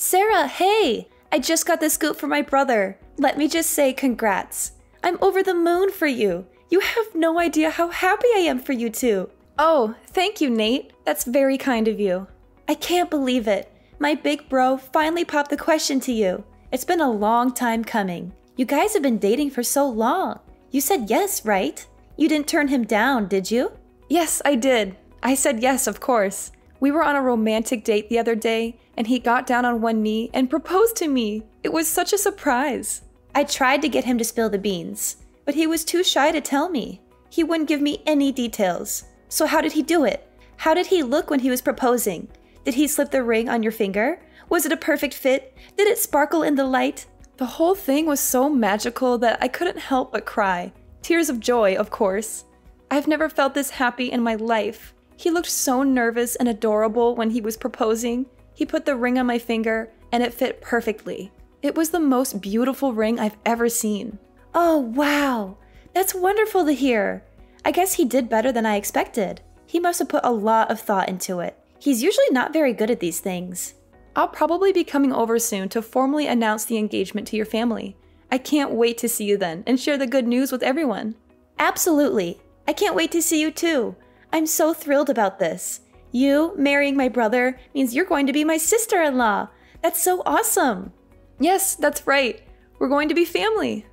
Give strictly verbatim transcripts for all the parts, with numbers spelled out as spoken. Sarah, hey! I just got this scoop for my brother. Let me just say congrats. I'm over the moon for you. You have no idea how happy I am for you two. Oh, thank you, Nate. That's very kind of you. I can't believe it. My big bro finally popped the question to you. It's been a long time coming. You guys have been dating for so long. You said yes, right? You didn't turn him down, did you? Yes, I did. I said yes, of course. We were on a romantic date the other day, and he got down on one knee and proposed to me. It was such a surprise. I tried to get him to spill the beans, but he was too shy to tell me. He wouldn't give me any details. So how did he do it? How did he look when he was proposing? Did he slip the ring on your finger? Was it a perfect fit? Did it sparkle in the light? The whole thing was so magical that I couldn't help but cry. Tears of joy, of course. I've never felt this happy in my life. He looked so nervous and adorable when he was proposing. He put the ring on my finger, and it fit perfectly. It was the most beautiful ring I've ever seen. Oh, wow! That's wonderful to hear! I guess he did better than I expected. He must have put a lot of thought into it. He's usually not very good at these things. I'll probably be coming over soon to formally announce the engagement to your family. I can't wait to see you then and share the good news with everyone. Absolutely! I can't wait to see you too! I'm so thrilled about this. You marrying my brother means you're going to be my sister-in-law. That's so awesome. Yes, that's right. We're going to be family.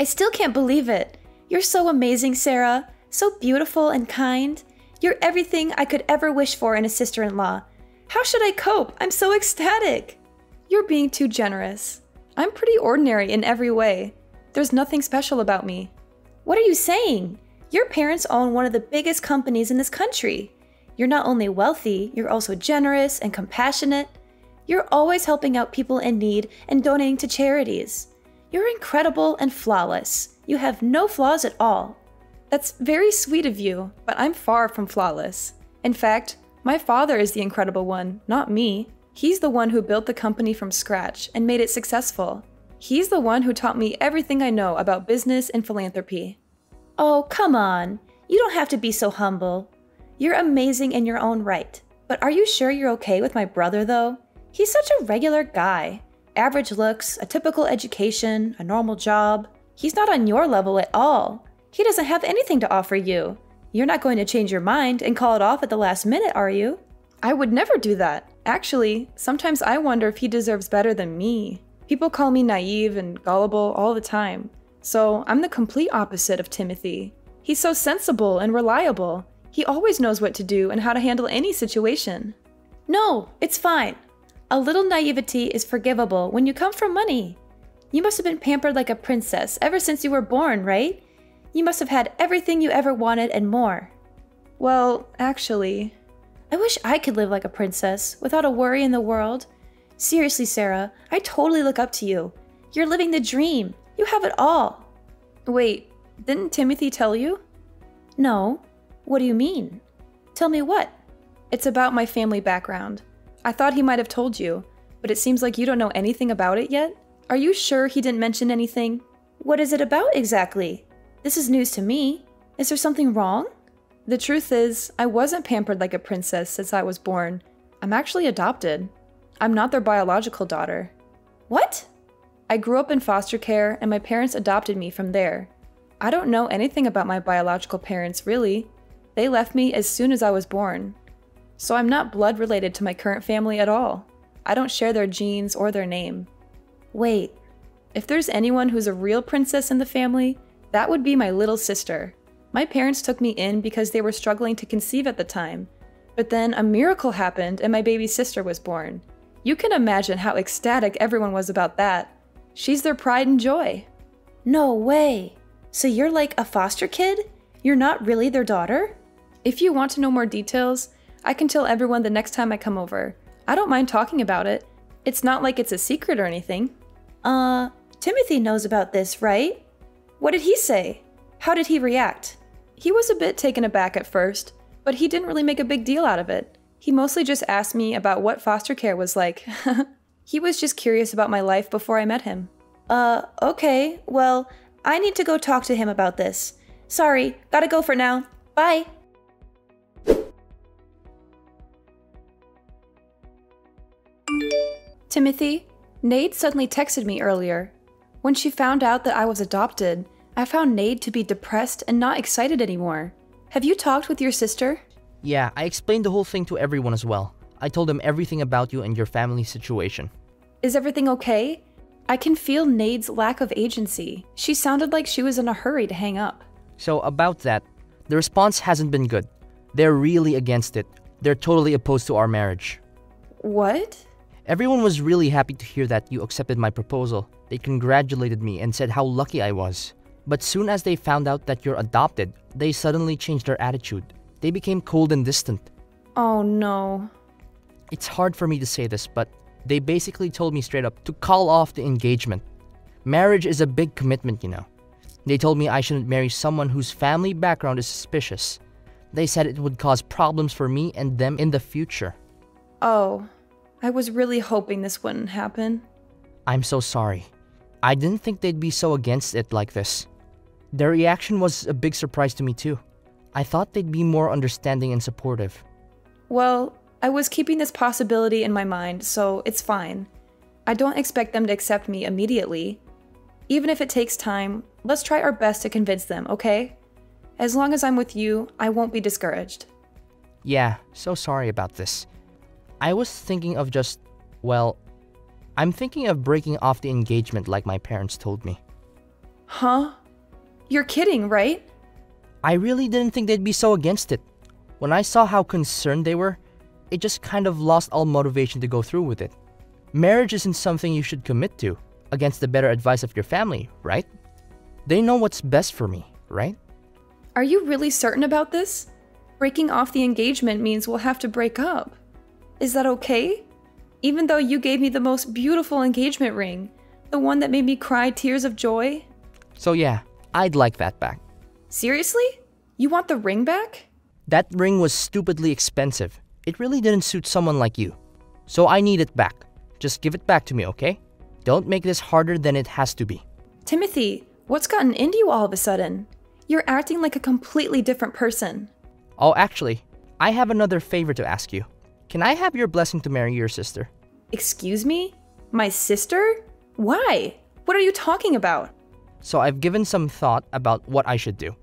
I still can't believe it. You're so amazing, Sarah. So beautiful and kind. You're everything I could ever wish for in a sister-in-law. How should I cope? I'm so ecstatic. You're being too generous. I'm pretty ordinary in every way. There's nothing special about me. What are you saying? Your parents own one of the biggest companies in this country. You're not only wealthy, you're also generous and compassionate. You're always helping out people in need and donating to charities. You're incredible and flawless. You have no flaws at all. That's very sweet of you, but I'm far from flawless. In fact, my father is the incredible one, not me. He's the one who built the company from scratch and made it successful. He's the one who taught me everything I know about business and philanthropy. Oh, come on. You don't have to be so humble. You're amazing in your own right. But are you sure you're okay with my brother, though? He's such a regular guy. Average looks, a typical education, a normal job. He's not on your level at all. He doesn't have anything to offer you. You're not going to change your mind and call it off at the last minute, are you? I would never do that. Actually, sometimes I wonder if he deserves better than me. People call me naive and gullible all the time. So I'm the complete opposite of Timothy. He's so sensible and reliable. He always knows what to do and how to handle any situation. No, it's fine. A little naivety is forgivable when you come from money. You must have been pampered like a princess ever since you were born, right? You must have had everything you ever wanted and more. Well, actually, I wish I could live like a princess without a worry in the world. Seriously, Sarah, I totally look up to you. You're living the dream. You have it all. Wait, didn't Timothy tell you? No. What do you mean? Tell me what? It's about my family background. I thought he might have told you, but it seems like you don't know anything about it yet. Are you sure he didn't mention anything? What is it about exactly? This is news to me. Is there something wrong? The truth is, I wasn't pampered like a princess since I was born. I'm actually adopted. I'm not their biological daughter. What? I grew up in foster care, and my parents adopted me from there. I don't know anything about my biological parents, really. They left me as soon as I was born. So I'm not blood related to my current family at all. I don't share their genes or their name. Wait. If there's anyone who's a real princess in the family, that would be my little sister. My parents took me in because they were struggling to conceive at the time. But then a miracle happened and my baby sister was born. You can imagine how ecstatic everyone was about that. She's their pride and joy. No way. So you're like a foster kid? You're not really their daughter? If you want to know more details, I can tell everyone the next time I come over. I don't mind talking about it. It's not like it's a secret or anything. Uh, Timothy knows about this, right? What did he say? How did he react? He was a bit taken aback at first, but he didn't really make a big deal out of it. He mostly just asked me about what foster care was like. He was just curious about my life before I met him. Uh, okay, well, I need to go talk to him about this. Sorry, gotta go for now. Bye! Timothy, Nade suddenly texted me earlier. When she found out that I was adopted, I found Nade to be depressed and not excited anymore. Have you talked with your sister? Yeah, I explained the whole thing to everyone as well. I told them everything about you and your family situation. Is everything okay? I can feel Nade's lack of agency. She sounded like she was in a hurry to hang up. So about that, the response hasn't been good. They're really against it. They're totally opposed to our marriage. What? Everyone was really happy to hear that you accepted my proposal. They congratulated me and said how lucky I was. But soon as they found out that you're adopted, they suddenly changed their attitude. They became cold and distant. Oh no. It's hard for me to say this, but they basically told me straight up to call off the engagement. Marriage is a big commitment, you know. They told me I shouldn't marry someone whose family background is suspicious. They said it would cause problems for me and them in the future. Oh. I was really hoping this wouldn't happen. I'm so sorry. I didn't think they'd be so against it like this. Their reaction was a big surprise to me too. I thought they'd be more understanding and supportive. Well, I was keeping this possibility in my mind, so it's fine. I don't expect them to accept me immediately. Even if it takes time, let's try our best to convince them, okay? As long as I'm with you, I won't be discouraged. Yeah, so sorry about this. I was thinking of just, well, I'm thinking of breaking off the engagement like my parents told me. Huh? You're kidding, right? I really didn't think they'd be so against it. When I saw how concerned they were, it just kind of lost all motivation to go through with it. Marriage isn't something you should commit to, against the better advice of your family, right? They know what's best for me, right? Are you really certain about this? Breaking off the engagement means we'll have to break up. Is that okay? Even though you gave me the most beautiful engagement ring, the one that made me cry tears of joy? So yeah, I'd like that back. Seriously? You want the ring back? That ring was stupidly expensive. It really didn't suit someone like you. So I need it back. Just give it back to me, okay? Don't make this harder than it has to be. Timothy, what's gotten into you all of a sudden? You're acting like a completely different person. Oh, actually, I have another favor to ask you. Can I have your blessing to marry your sister? Excuse me? My sister? Why? What are you talking about? So I've given some thought about what I should do.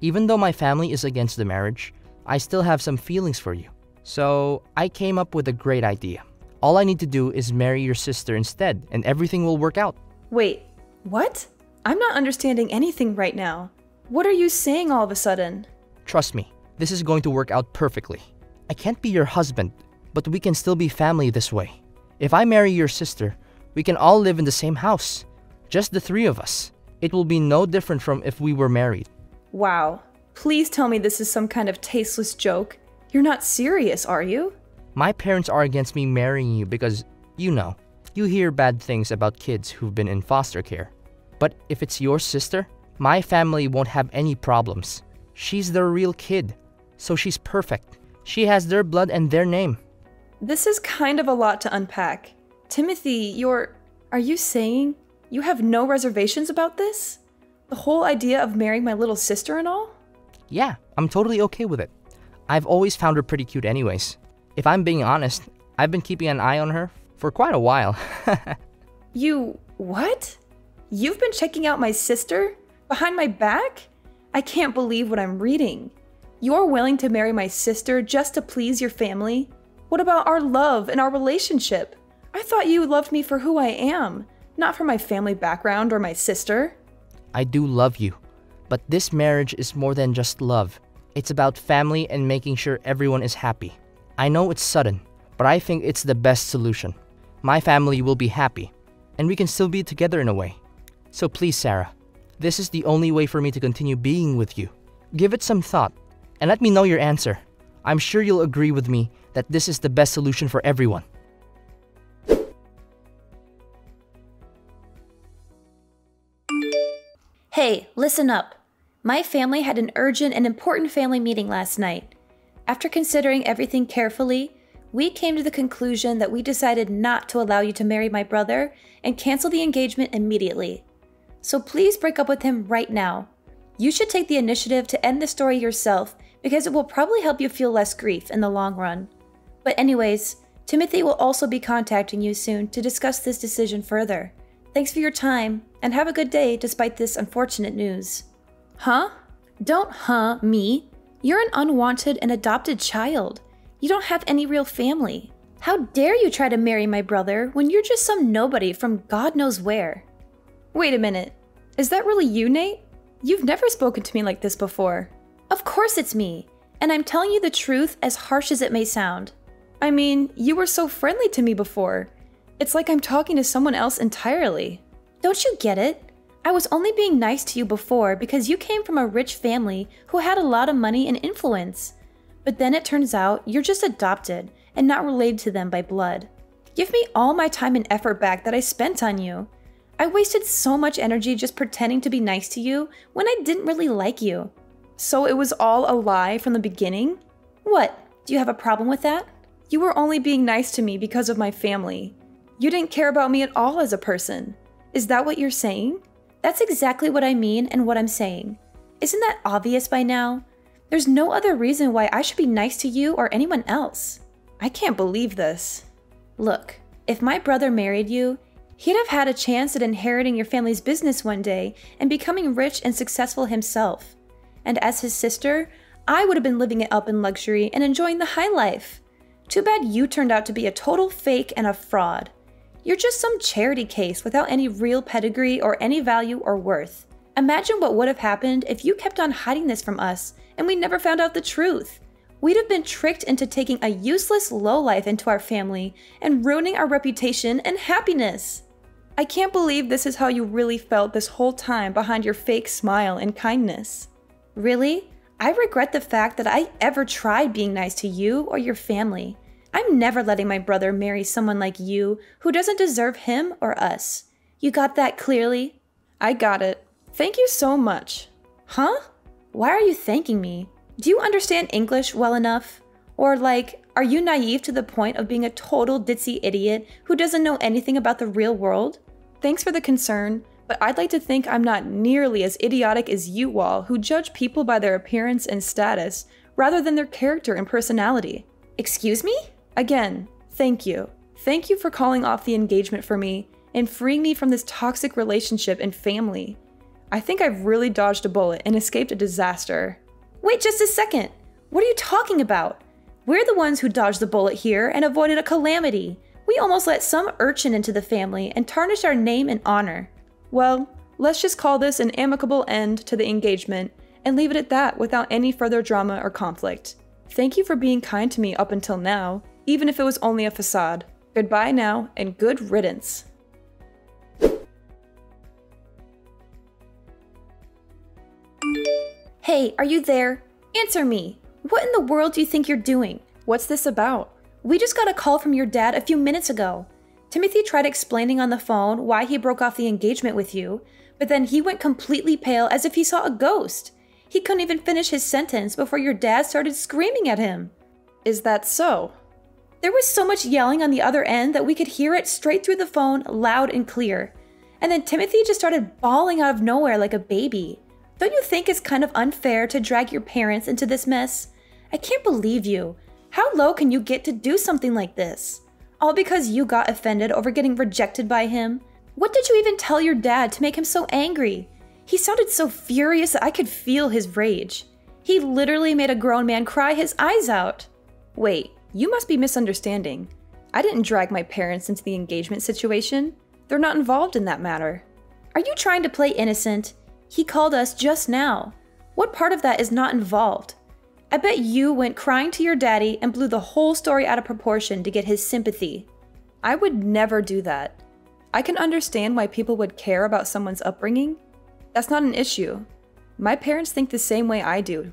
Even though my family is against the marriage, I still have some feelings for you. So I came up with a great idea. All I need to do is marry your sister instead, and everything will work out. Wait, what? I'm not understanding anything right now. What are you saying all of a sudden? Trust me, this is going to work out perfectly. I can't be your husband, but we can still be family this way. If I marry your sister, we can all live in the same house. Just the three of us. It will be no different from if we were married. Wow. Please tell me this is some kind of tasteless joke. You're not serious, are you? My parents are against me marrying you because, you know, you hear bad things about kids who've been in foster care. But if it's your sister, my family won't have any problems. She's their real kid, so she's perfect. She has their blood and their name. This is kind of a lot to unpack. Timothy, you're... Are you saying you have no reservations about this? The whole idea of marrying my little sister and all? Yeah, I'm totally okay with it. I've always found her pretty cute anyways. If I'm being honest, I've been keeping an eye on her for quite a while. You... what? You've been checking out my sister? Behind my back? I can't believe what I'm reading. You're willing to marry my sister just to please your family? What about our love and our relationship? I thought you loved me for who I am, not for my family background or my sister. I do love you, but this marriage is more than just love. It's about family and making sure everyone is happy. I know it's sudden, but I think it's the best solution. My family will be happy, and we can still be together in a way. So please, Sarah, this is the only way for me to continue being with you. Give it some thought, and let me know your answer. I'm sure you'll agree with me that this is the best solution for everyone. Hey, listen up. My family had an urgent and important family meeting last night. After considering everything carefully, we came to the conclusion that we decided not to allow you to marry my brother and cancel the engagement immediately. So please break up with him right now. You should take the initiative to end the story yourself because it will probably help you feel less grief in the long run. But anyways, Timothy will also be contacting you soon to discuss this decision further. Thanks for your time, and have a good day despite this unfortunate news. Huh? Don't huh me. You're an unwanted and adopted child. You don't have any real family. How dare you try to marry my brother when you're just some nobody from God knows where? Wait a minute. Is that really you, Nate? You've never spoken to me like this before. Of course it's me, and I'm telling you the truth as harsh as it may sound. I mean, you were so friendly to me before. It's like I'm talking to someone else entirely. Don't you get it? I was only being nice to you before because you came from a rich family who had a lot of money and influence. But then it turns out you're just adopted and not related to them by blood. Give me all my time and effort back that I spent on you. I wasted so much energy just pretending to be nice to you when I didn't really like you. So it was all a lie from the beginning? What? Do you have a problem with that? You were only being nice to me because of my family. You didn't care about me at all as a person. Is that what you're saying? That's exactly what I mean and what I'm saying. Isn't that obvious by now? There's no other reason why I should be nice to you or anyone else. I can't believe this. Look, if my brother married you, he'd have had a chance at inheriting your family's business one day and becoming rich and successful himself. And as his sister, I would have been living it up in luxury and enjoying the high life. Too bad you turned out to be a total fake and a fraud. You're just some charity case without any real pedigree or any value or worth. Imagine what would have happened if you kept on hiding this from us and we never found out the truth. We'd have been tricked into taking a useless lowlife into our family and ruining our reputation and happiness. I can't believe this is how you really felt this whole time behind your fake smile and kindness. Really? I regret the fact that I ever tried being nice to you or your family. I'm never letting my brother marry someone like you who doesn't deserve him or us. You got that clearly? I got it. Thank you so much. Huh? Why are you thanking me? Do you understand English well enough? Or like, are you naive to the point of being a total ditzy idiot who doesn't know anything about the real world? Thanks for the concern, but I'd like to think I'm not nearly as idiotic as you all who judge people by their appearance and status rather than their character and personality. Excuse me? Again, thank you. Thank you for calling off the engagement for me and freeing me from this toxic relationship and family. I think I've really dodged a bullet and escaped a disaster. Wait just a second. What are you talking about? We're the ones who dodged the bullet here and avoided a calamity. We almost let some urchin into the family and tarnished our name and honor. Well, let's just call this an amicable end to the engagement and leave it at that without any further drama or conflict. Thank you for being kind to me up until now, even if it was only a facade. Goodbye now, and good riddance. Hey, are you there? Answer me! What in the world do you think you're doing? What's this about? We just got a call from your dad a few minutes ago. Timothy tried explaining on the phone why he broke off the engagement with you, but then he went completely pale as if he saw a ghost. He couldn't even finish his sentence before your dad started screaming at him. Is that so? There was so much yelling on the other end that we could hear it straight through the phone, loud and clear. And then Timothy just started bawling out of nowhere like a baby. Don't you think it's kind of unfair to drag your parents into this mess? I can't believe you. How low can you get to do something like this? All because you got offended over getting rejected by him? What did you even tell your dad to make him so angry? He sounded so furious that I could feel his rage. He literally made a grown man cry his eyes out. Wait, you must be misunderstanding. I didn't drag my parents into the engagement situation. They're not involved in that matter. Are you trying to play innocent? He called us just now. What part of that is not involved? I bet you went crying to your daddy and blew the whole story out of proportion to get his sympathy. I would never do that. I can understand why people would care about someone's upbringing. That's not an issue. My parents think the same way I do.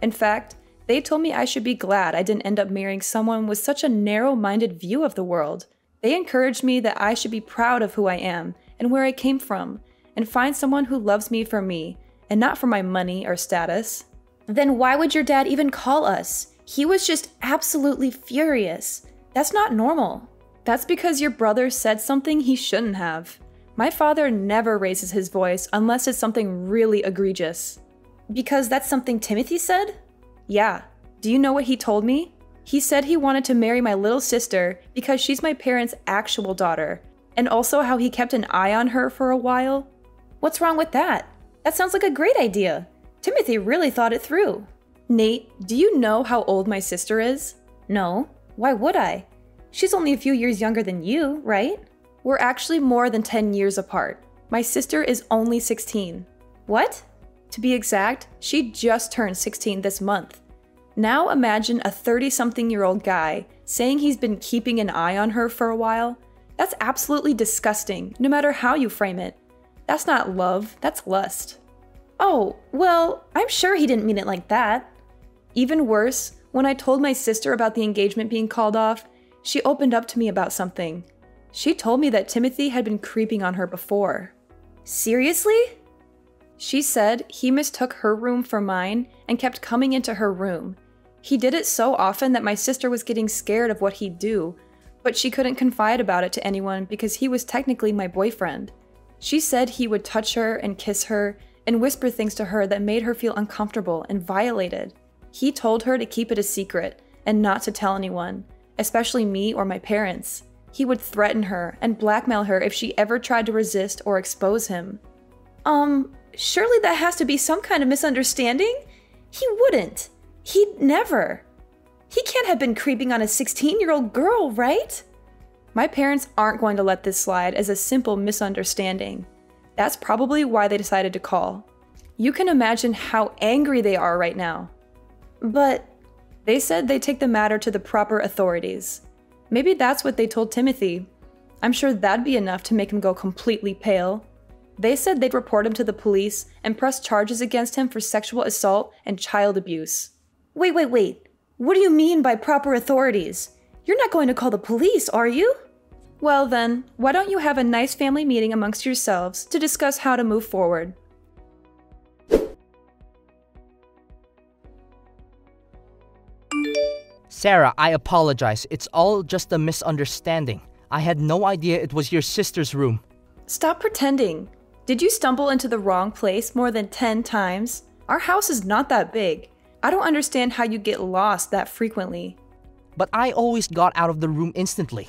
In fact, they told me I should be glad I didn't end up marrying someone with such a narrow-minded view of the world. They encouraged me that I should be proud of who I am and where I came from, and find someone who loves me for me, and not for my money or status. Then why would your dad even call us? He was just absolutely furious. That's not normal. That's because your brother said something he shouldn't have. My father never raises his voice unless it's something really egregious. Because that's something Timothy said? Yeah. Do you know what he told me? He said he wanted to marry my little sister because she's my parents' actual daughter, and also how he kept an eye on her for a while. What's wrong with that? That sounds like a great idea. Timothy really thought it through. Nate, do you know how old my sister is? No, why would I? She's only a few years younger than you, right? We're actually more than ten years apart. My sister is only sixteen. What? To be exact, she just turned sixteen this month. Now imagine a thirty-something-year-old guy saying he's been keeping an eye on her for a while. That's absolutely disgusting, no matter how you frame it. That's not love, that's lust. Oh, well, I'm sure he didn't mean it like that. Even worse, when I told my sister about the engagement being called off, she opened up to me about something. She told me that Timothy had been creeping on her before. Seriously? She said he mistook her room for mine and kept coming into her room. He did it so often that my sister was getting scared of what he'd do, but she couldn't confide about it to anyone because he was technically my boyfriend. She said he would touch her and kiss her and whisper things to her that made her feel uncomfortable and violated. He told her to keep it a secret and not to tell anyone, especially me or my parents. He would threaten her and blackmail her if she ever tried to resist or expose him. Um, surely that has to be some kind of misunderstanding? He wouldn't. He'd never. He can't have been creeping on a sixteen-year-old girl, right? My parents aren't going to let this slide as a simple misunderstanding. That's probably why they decided to call. You can imagine how angry they are right now. But they said they'd take the matter to the proper authorities. Maybe that's what they told Timothy. I'm sure that'd be enough to make him go completely pale. They said they'd report him to the police and press charges against him for sexual assault and child abuse. Wait, wait, wait. What do you mean by proper authorities? You're not going to call the police, are you? Well then, why don't you have a nice family meeting amongst yourselves to discuss how to move forward? Sarah, I apologize. It's all just a misunderstanding. I had no idea it was your sister's room. Stop pretending. Did you stumble into the wrong place more than ten times? Our house is not that big. I don't understand how you get lost that frequently. But I always got out of the room instantly,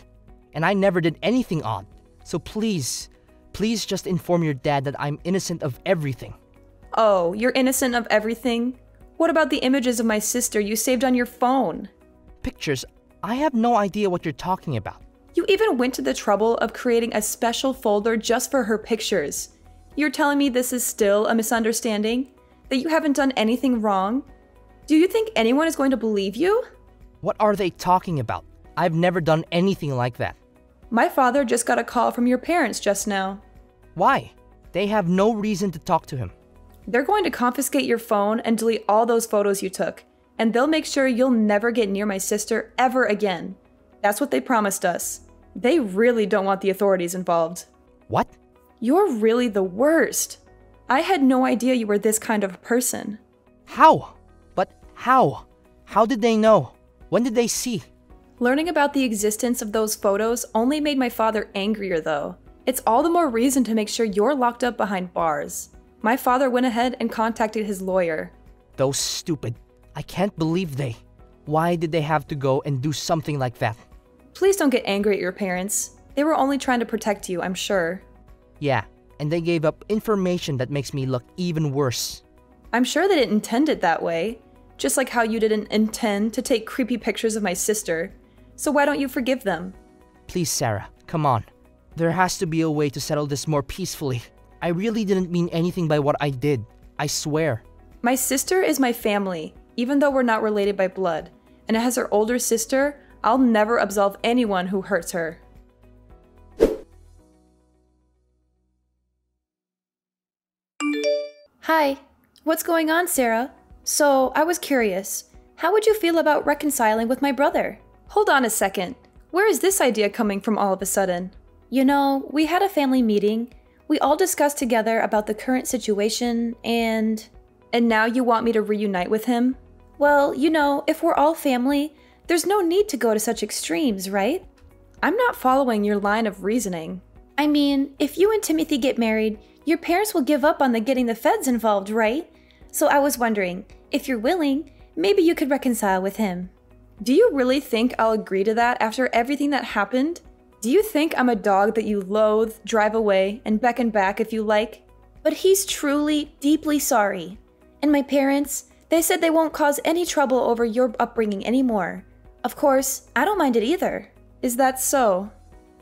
and I never did anything odd. So please, please just inform your dad that I'm innocent of everything. Oh, you're innocent of everything? What about the images of my sister you saved on your phone? Pictures? I have no idea what you're talking about. You even went to the trouble of creating a special folder just for her pictures. You're telling me this is still a misunderstanding? That you haven't done anything wrong? Do you think anyone is going to believe you? What are they talking about? I've never done anything like that. My father just got a call from your parents just now. Why? They have no reason to talk to him. They're going to confiscate your phone and delete all those photos you took. And they'll make sure you'll never get near my sister ever again. That's what they promised us. They really don't want the authorities involved. What? You're really the worst. I had no idea you were this kind of person. How? But how? How did they know? When did they see? Learning about the existence of those photos only made my father angrier, though. It's all the more reason to make sure you're locked up behind bars. My father went ahead and contacted his lawyer. Those stupid... I can't believe they... Why did they have to go and do something like that? Please don't get angry at your parents. They were only trying to protect you, I'm sure. Yeah, and they gave up information that makes me look even worse. I'm sure they didn't intend it that way. Just like how you didn't intend to take creepy pictures of my sister. So why don't you forgive them? Please, Sarah, come on. There has to be a way to settle this more peacefully. I really didn't mean anything by what I did. I swear. My sister is my family. Even though we're not related by blood, and as her older sister, I'll never absolve anyone who hurts her. Hi, what's going on, Sarah? So, I was curious, how would you feel about reconciling with my brother? Hold on a second, where is this idea coming from all of a sudden? You know, we had a family meeting, we all discussed together about the current situation, and... And now you want me to reunite with him? Well, you know, if we're all family, there's no need to go to such extremes, right? I'm not following your line of reasoning. I mean, if you and Timothy get married, your parents will give up on the getting the feds involved, right? So I was wondering, if you're willing, maybe you could reconcile with him. Do you really think I'll agree to that after everything that happened? Do you think I'm a dog that you loathe, drive away, and beckon back if you like? But he's truly, deeply sorry. And my parents, they said they won't cause any trouble over your upbringing anymore. Of course, I don't mind it either. Is that so?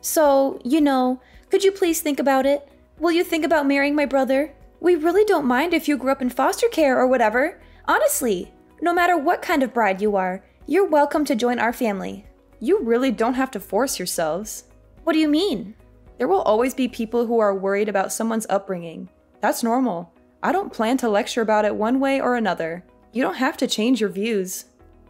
So, you know, could you please think about it? Will you think about marrying my brother? We really don't mind if you grew up in foster care or whatever. Honestly, no matter what kind of bride you are, you're welcome to join our family. You really don't have to force yourselves. What do you mean? There will always be people who are worried about someone's upbringing. That's normal. I don't plan to lecture about it one way or another. You don't have to change your views.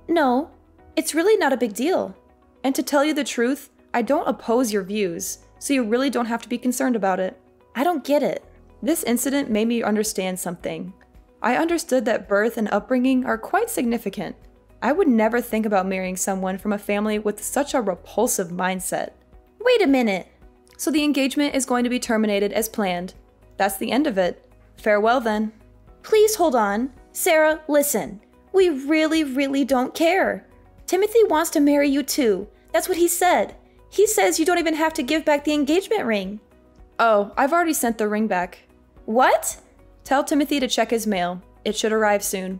No, it's really not a big deal. And to tell you the truth, I don't oppose your views, so you really don't have to be concerned about it. I don't get it. This incident made me understand something. I understood that birth and upbringing are quite significant. I would never think about marrying someone from a family with such a repulsive mindset. Wait a minute. So the engagement is going to be terminated as planned. That's the end of it. Farewell then. Please hold on. Sarah, listen. We really, really don't care. Timothy wants to marry you too. That's what he said. He says you don't even have to give back the engagement ring. Oh, I've already sent the ring back. What? Tell Timothy to check his mail. It should arrive soon.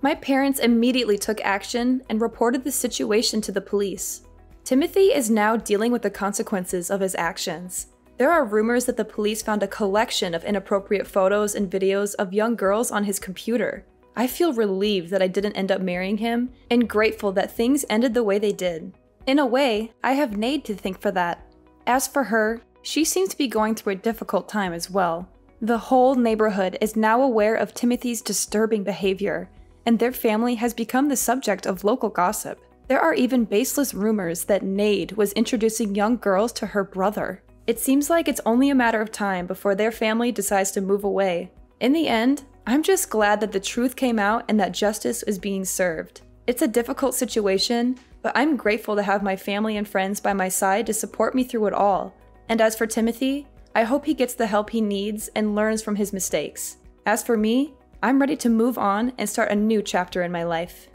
My parents immediately took action and reported the situation to the police. Timothy is now dealing with the consequences of his actions. There are rumors that the police found a collection of inappropriate photos and videos of young girls on his computer. I feel relieved that I didn't end up marrying him and grateful that things ended the way they did. In a way, I have Nade to thank for that. As for her, she seems to be going through a difficult time as well. The whole neighborhood is now aware of Timothy's disturbing behavior, and their family has become the subject of local gossip. There are even baseless rumors that Nade was introducing young girls to her brother. It seems like it's only a matter of time before their family decides to move away. In the end, I'm just glad that the truth came out and that justice is being served. It's a difficult situation, but I'm grateful to have my family and friends by my side to support me through it all. And as for Timothy, I hope he gets the help he needs and learns from his mistakes. As for me, I'm ready to move on and start a new chapter in my life.